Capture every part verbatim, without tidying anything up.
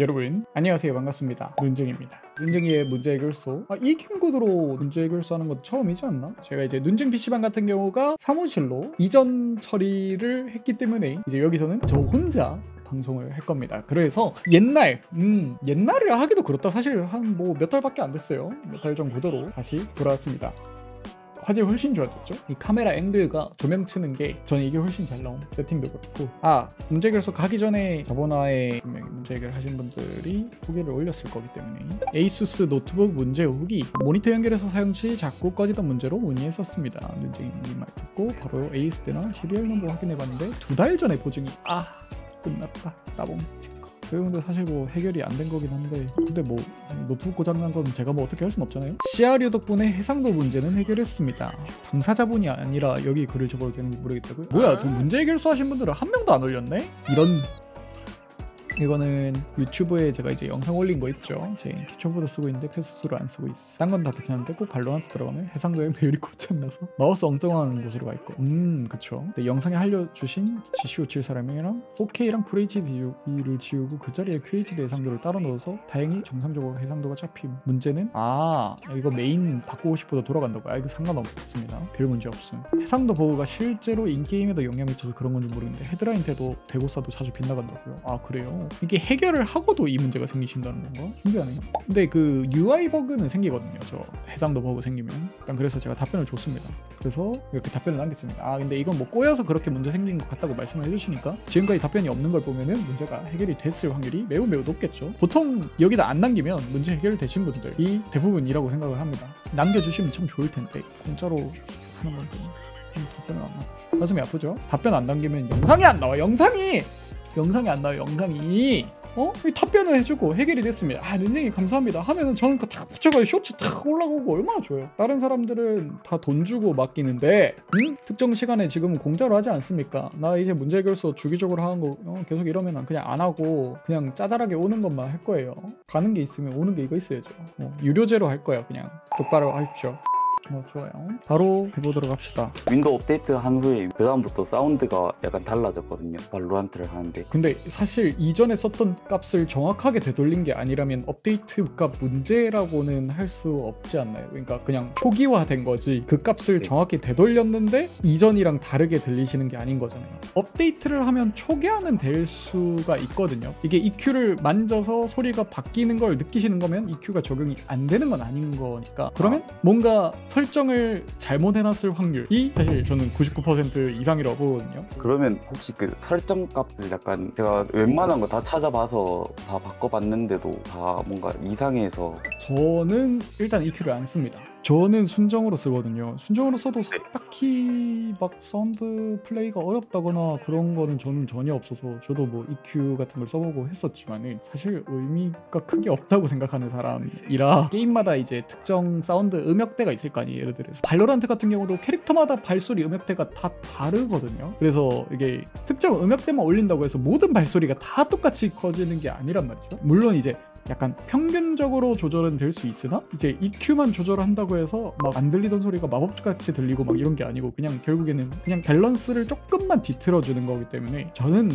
여러분 안녕하세요. 반갑습니다. 눈쟁이입니다. 눈쟁이의 문제 해결소. 아, 이 캠코드로 문제 해결소하는 것도 처음이지 않나? 제가 이제 눈쟁 피씨방 같은 경우가 사무실로 이전 처리를 했기 때문에 이제 여기서는 저 혼자 방송을 할 겁니다. 그래서 옛날 음 옛날이라 하기도 그렇다. 사실 한 뭐 몇 달밖에 안 됐어요. 몇 달 전 그대로 다시 돌아왔습니다. 화질이 훨씬 좋아졌죠? 이 카메라 앵글과 조명 트는 게 저는 이게 훨씬 잘 나온 세팅도 그렇고, 아! 문제 해결소 가기 전에 저번화에 문제 해결하신 분들이 후기를 올렸을 거기 때문에 에이수스 노트북 문제 후기, 모니터 연결해서 사용 시 자꾸 꺼지던 문제로 문의했었습니다. 눈쟁이님 말 듣고 바로 에이에스디나 시리얼 넘버 확인해봤는데 두 달 전에 보증이 아! 끝났다. 따봉 스티커. 근데 사실 뭐 해결이 안 된 거긴 한데, 근데 뭐 노트북 고장난 건 제가 뭐 어떻게 할 순 없잖아요. 씨아르유 덕분에 해상도 문제는 해결했습니다. 당사자분이 아니라 여기 글을 적어도 되는지 모르겠다고요? 뭐야, 저 문제 해결소 하신 분들은 한 명도 안 올렸네? 이런. 이거는 유튜브에 제가 이제 영상 올린 거 있죠. 제 키보드 쓰고 있는데 패스수로 안 쓰고 있어. 딴 건 다 괜찮은데 꼭 발로란트 들어가면 해상도에 배율이 고장나서 마우스 엉뚱한 곳으로 가 있고. 음 그쵸. 근데 영상에 알려주신 지씨오 칠 사람이랑 포케이랑 에프에이치디를 지우고 그 자리에 큐에이치디 해상도를 따로 넣어서 다행히 정상적으로 해상도가 잡힘. 문제는 아 이거 메인 바꾸고 싶어도 돌아간다고. 아 이거 상관없습니다. 별 문제 없음. 해상도 버그가 실제로 인게임에도 영향 미쳐서 그런 건지 모르겠는데 헤드라인 때도 대고사도 자주 빗나간다고요. 아 그래요? 이게 해결을 하고도 이 문제가 생기신다는 건가? 신기하네요. 근데 그 유아이 버그는 생기거든요. 저 해상도 버그 생기면. 일단 그래서 제가 답변을 줬습니다. 그래서 이렇게 답변을 남겼습니다. 아 근데 이건 뭐 꼬여서 그렇게 문제 생긴 것 같다고 말씀을 해주시니까 지금까지 답변이 없는 걸 보면은 문제가 해결이 됐을 확률이 매우 매우 높겠죠. 보통 여기다 안 남기면 문제 해결되신 분들이 대부분이라고 생각을 합니다. 남겨주시면 참 좋을 텐데 공짜로 하는 건데 답변을 안 남겨. 가슴이 아프죠? 답변 안 남기면 영상이 안 나와. 영상이! 영상이 안 나와요. 영상이. 어? 답변을 해주고 해결이 됐습니다. 아 눈쟁이 감사합니다 하면은 저는 다 붙여가지고 쇼츠 탁 올라가고 얼마나 줘요. 다른 사람들은 다 돈 주고 맡기는데 음? 특정 시간에 지금은 공짜로 하지 않습니까? 나 이제 문제 해결소 주기적으로 하는 거 어, 계속 이러면 그냥 안 하고 그냥 짜잘하게 오는 것만 할 거예요. 가는 게 있으면 오는 게 이거 있어야죠. 어, 유료제로 할 거예요. 그냥 똑바로 하십시오. 어, 좋아요. 바로 해보도록 합시다. 윈도우 업데이트 한 후에 그 다음부터 사운드가 약간 달라졌거든요. 발로란트를 하는데. 근데 사실 이전에 썼던 값을 정확하게 되돌린 게 아니라면 업데이트가 문제라고는 할 수 없지 않나요? 그러니까 그냥 초기화된 거지 그 값을 네. 정확히 되돌렸는데 이전이랑 다르게 들리시는 게 아닌 거잖아요. 업데이트를 하면 초기화는 될 수가 있거든요. 이게 이큐를 만져서 소리가 바뀌는 걸 느끼시는 거면 이큐가 적용이 안 되는 건 아닌 거니까. 그러면 아. 뭔가 설정을 잘못 해놨을 확률이 사실 저는 구십구 퍼센트 이상이라고 보거든요. 그러면 혹시 그 설정값을 약간 제가 웬만한 거 다 찾아봐서 다 바꿔봤는데도 다 뭔가 이상해서. 저는 일단 이큐를 안 씁니다. 저는 순정으로 쓰거든요. 순정으로 써도 딱히 막 사운드 플레이가 어렵다거나 그런 거는 저는 전혀 없어서, 저도 뭐 이큐 같은 걸 써보고 했었지만 사실 의미가 크게 없다고 생각하는 사람이라 게임마다 이제 특정 사운드 음역대가 있을 거 아니에요. 예를 들어서 발로란트 같은 경우도 캐릭터마다 발소리 음역대가 다 다르거든요. 그래서 이게 특정 음역대만 올린다고 해서 모든 발소리가 다 똑같이 커지는 게 아니란 말이죠. 물론 이제 약간 평균적으로 조절은 될 수 있으나 이제 이큐만 조절한다고 해서 막 안 들리던 소리가 마법같이 들리고 막 이런 게 아니고 그냥 결국에는 그냥 밸런스를 조금만 뒤틀어주는 거기 때문에 저는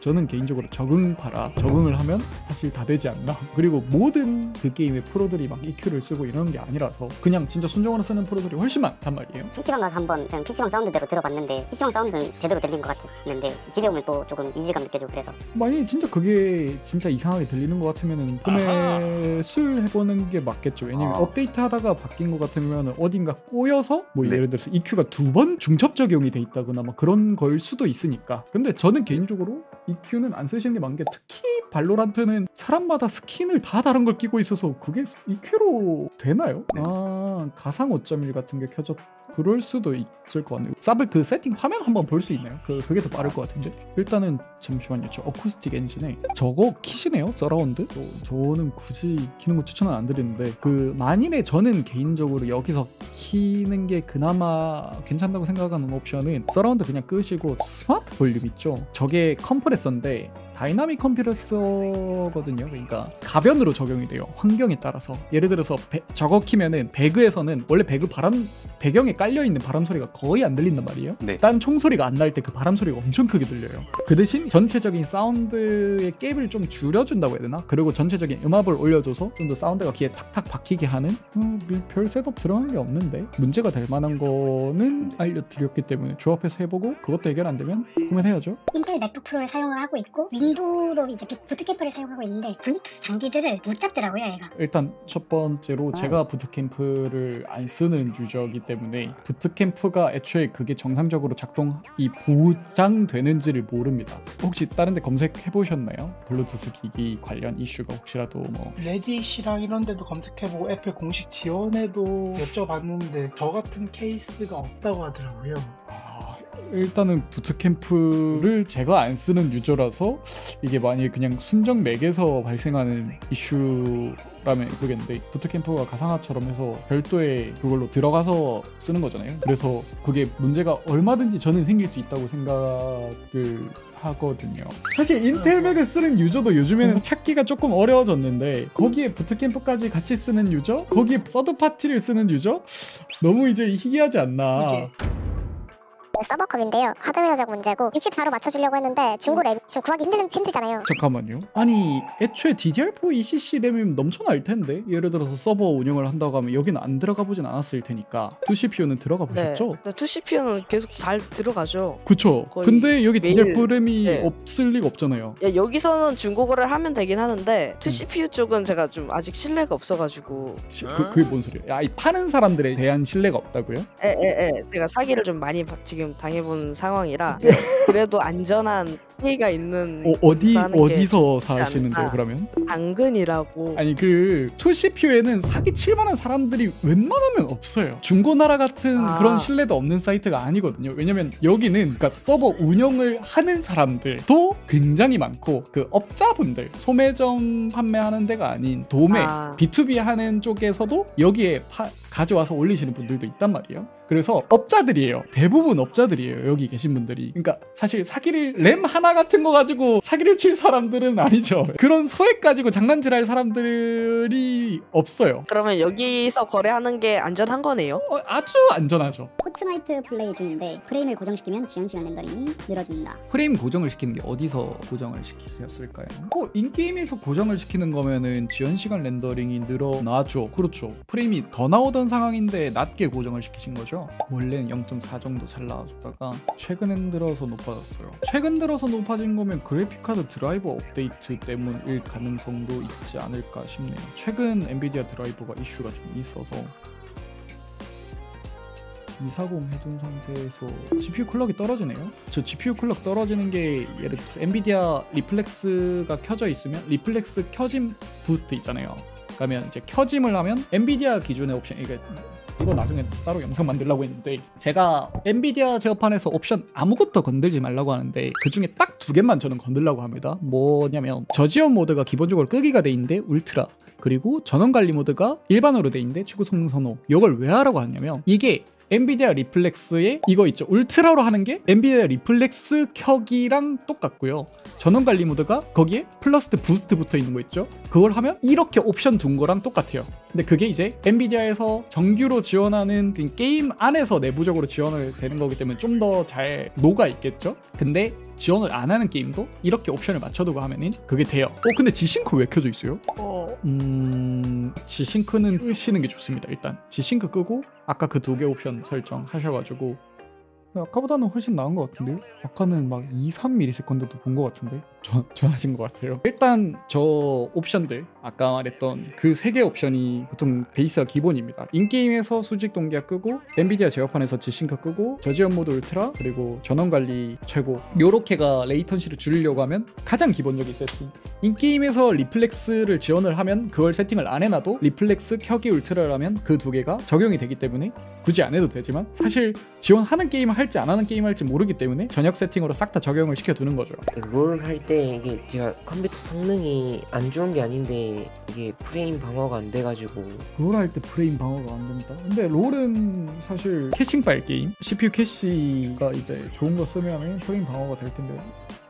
저는 개인적으로 적응파라 적응을 하면 사실 다 되지 않나. 그리고 모든 그 게임의 프로들이 막 이큐를 쓰고 이러는 게 아니라서 그냥 진짜 순정으로 쓰는 프로들이 훨씬 많단 말이에요. 피씨방 가서 한번 그냥 피씨방 사운드대로 들어봤는데 피씨방 사운드는 제대로 들린 것 같았는데 집에 오면 또 조금 이질감 느껴지고 그래서. 만약에 진짜 그게 진짜 이상하게 들리는 것 같으면은 구매를 해보는 게 맞겠죠. 왜냐면 아. 업데이트 하다가 바뀐 것 같으면 어딘가 꼬여서 뭐 네. 예를 들어서 이큐가 두 번 중첩 적용이 돼 있다거나 막 그런 걸 수도 있으니까. 근데 저는 개인적으로 이큐는 안 쓰시는 게 맞는 게, 특히 발로란트는 사람마다 스킨을 다 다른 걸 끼고 있어서 그게 이큐로 되나요? 아 가상 오 점 일 같은 게 켜져 그럴 수도 있을 것 같네요. 사블 그 세팅 화면 한번 볼 수 있나요? 그, 그게 더 빠를 것 같은데. 일단은 잠시만요. 저 어쿠스틱 엔진에 저거 키시네요? 서라운드? 저, 저는 굳이 키는 거 추천은 안 드리는데 그 만일에 저는 개인적으로 여기서 키는 게 그나마 괜찮다고 생각하는 옵션은 서라운드 그냥 끄시고 스마트 볼륨 있죠? 저게 컴프레서인데 다이나믹 컴퓨터거든요. 그러니까 가변으로 적용이 돼요. 환경에 따라서. 예를 들어서 배, 저거 키면은 배그에서는 원래 배그 바람 배경에 깔려있는 바람 소리가 거의 안 들린단 말이에요. 네. 딴 총소리가 안 날 때 그 바람 소리가 엄청 크게 들려요. 그 대신 전체적인 사운드의 갭을 좀 줄여준다고 해야 되나? 그리고 전체적인 음압을 올려줘서 좀 더 사운드가 귀에 탁탁 박히게 하는 음, 별 셋업 들어간 게 없는데 문제가 될 만한 거는 알려드렸기 때문에 조합해서 해보고 그것도 해결 안 되면 구매해야죠. 인텔 맥북 프로를 사용을 하고 있고 윈도우로 이제 부트캠프를 사용하고 있는데 블루투스 장비들을 못 잡더라고요 얘가. 일단 첫 번째로 제가 부트캠프를 안 쓰는 유저이기 때문에 부트캠프가 애초에 그게 정상적으로 작동이 보장되는지를 모릅니다. 혹시 다른 데 검색해보셨나요? 블루투스 기기 관련 이슈가 혹시라도 뭐 레딧이랑 이런 데도 검색해보고 애플 공식 지원에도 여쭤봤는데 저 같은 케이스가 없다고 하더라고요. 일단은 부트캠프를 제가 안 쓰는 유저라서 이게 만약에 그냥 순정 맥에서 발생하는 이슈라면 모르겠는데 부트캠프가 가상화처럼 해서 별도의 그걸로 들어가서 쓰는 거잖아요. 그래서 그게 문제가 얼마든지 저는 생길 수 있다고 생각을 하거든요. 사실 인텔 맥을 쓰는 유저도 요즘에는 찾기가 조금 어려워졌는데 거기에 부트캠프까지 같이 쓰는 유저? 거기에 서드파티를 쓰는 유저? 너무 이제 희귀하지 않나. 이게. 서버컵인데요. 하드웨어적 문제고 육십사로 맞춰주려고 했는데 중고 램 지금 구하기 힘들, 힘들잖아요. 잠깐만요. 아니 애초에 디디알 포 이씨씨 램이면 넘쳐날 텐데 예를 들어서 서버 운영을 한다고 하면 여기는 안 들어가 보진 않았을 테니까 투 씨피유는 들어가 보셨죠? 네. 네, 투 씨피유는 계속 잘 들어가죠. 그쵸. 근데 여기 디디알 포 램이 네. 없을 리가 없잖아요. 야, 여기서는 중고거래를 하면 되긴 하는데 투 씨피유 음. 쪽은 제가 좀 아직 신뢰가 없어가지고. 시, 그, 그게 뭔 소리예요? 아니, 파는 사람들에 대한 신뢰가 없다고요? 예예예. 제가 사기를 좀 많이 지금 당해본 상황이라 그래도 안전한 피해가 있는 어, 어디 어디서 사시는데요? 그러면 당근이라고. 아니 그 투 씨피유에는 사기 칠만한 사람들이 웬만하면 없어요. 중고나라 같은 아. 그런 신뢰도 없는 사이트가 아니거든요. 왜냐면 여기는 그러니까 서버 운영을 하는 사람들도 굉장히 많고 그 업자분들 소매점 판매하는 데가 아닌 도매 아. 비투비 하는 쪽에서도 여기에 파, 가져와서 올리시는 분들도 있단 말이에요. 그래서 업자들이에요. 대부분 업자들이에요. 여기 계신 분들이. 그러니까 사실 사기를 램 하나 같은 거 가지고 사기를 칠 사람들은 아니죠. 그런 소액 가지고 장난질할 사람들이 없어요. 그러면 여기서 거래하는 게 안전한 거네요? 어, 아주 안전하죠. 포트나이트 플레이 중인데 프레임을 고정시키면 지연 시간 렌더링이 늘어진다. 프레임 고정을 시키는 게 어디서 고정을 시켰을까요? 어, 인게임에서 고정을 시키는 거면은 지연 시간 렌더링이 늘어나죠. 그렇죠. 프레임이 더 나오던 상황인데 낮게 고정을 시키신 거죠. 원래는 영 점 사 정도 잘 나와주다가 최근 들어서 높아졌어요. 최근 들어서 높아진 거면 그래픽카드 드라이버 업데이트 때문일 가능성도 있지 않을까 싶네요. 최근 엔비디아 드라이버가 이슈가 좀 있어서 이백사십 해둔 상태에서 지피유 클럭이 떨어지네요. 저 지피유 클럭 떨어지는 게 예를 들어서 엔비디아 리플렉스가 켜져 있으면 리플렉스 켜짐 부스트 있잖아요. 그러면 이제 켜짐을 하면 엔비디아 기준의 옵션 이게 이거 나중에 따로 영상 만들려고 했는데 제가 엔비디아 제어판에서 옵션 아무것도 건들지 말라고 하는데 그 중에 딱 두 개만 저는 건들려고 합니다. 뭐냐면 저지원 모드가 기본적으로 끄기가 돼 있는데 울트라 그리고 전원관리 모드가 일반으로 돼 있는데 최고 성능 선호. 이걸 왜 하라고 하냐면 이게 엔비디아 리플렉스의 이거 있죠. 울트라로 하는 게 엔비디아 리플렉스 켜기랑 똑같고요. 전원관리 모드가 거기에 플러스 부스트 붙어 있는 거 있죠. 그걸 하면 이렇게 옵션 둔 거랑 똑같아요. 근데 그게 이제 엔비디아에서 정규로 지원하는 게임 안에서 내부적으로 지원을 되는 거기 때문에 좀 더 잘 녹아 있겠죠. 근데 지원을 안 하는 게임도 이렇게 옵션을 맞춰두고 하면은 그게 돼요. 어 근데 G-Sync 왜 켜져 있어요? 어... 음... G-Sync는 끄시는 게 좋습니다. 일단 G-Sync 끄고 아까 그 두 개 옵션 설정하셔가지고 아까보다는 훨씬 나은 것 같은데요? 아까는 막 이삼 밀리세컨드도 본 것 같은데 저, 좋아하신 것 같아요. 일단 저 옵션들 아까 말했던 그 세 개 옵션이 보통 베이스가 기본입니다. 인게임에서 수직 동기화 끄고 엔비디아 제어판에서 G-Sync 끄고 저지원 모드 울트라 그리고 전원관리 최고 요렇게가 레이턴시를 줄이려고 하면 가장 기본적인 세팅. 인게임에서 리플렉스를 지원을 하면 그걸 세팅을 안 해놔도 리플렉스 켜기 울트라라면 그 두 개가 적용이 되기 때문에 굳이 안 해도 되지만 사실 지원하는 게임 할지 안 하는 게임 할지 모르기 때문에 전역 세팅으로 싹 다 적용을 시켜두는 거죠. 롤 할 때 이게 제가 컴퓨터 성능이 안 좋은 게 아닌데 이게 프레임 방어가 안 돼가지고 롤 할 때 프레임 방어가 안 된다? 근데 롤은 사실 캐싱빨 게임 씨피유 캐시가 이제 좋은 거 쓰면 프레임 방어가 될 텐데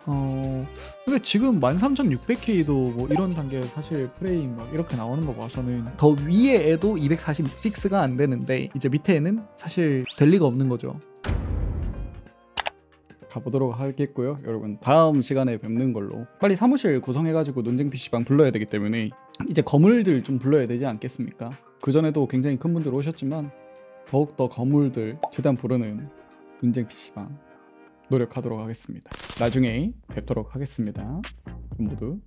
어 근데 지금 만 삼천육백 케이도 뭐 이런 단계 사실 프레임 막 이렇게 나오는 거 봐서는 더 위에 애도 이백사십육가 안 되는데 이제 밑에는 사실 될 리가 없는 거죠. 가보도록 하겠고요. 여러분 다음 시간에 뵙는 걸로. 빨리 사무실 구성해가지고 논쟁 피씨방 불러야 되기 때문에 이제 거물들 좀 불러야 되지 않겠습니까? 그전에도 굉장히 큰 분들 오셨지만 더욱더 거물들 최대한 부르는 논쟁 피씨방 노력하도록 하겠습니다. 나중에 뵙도록 하겠습니다. 모두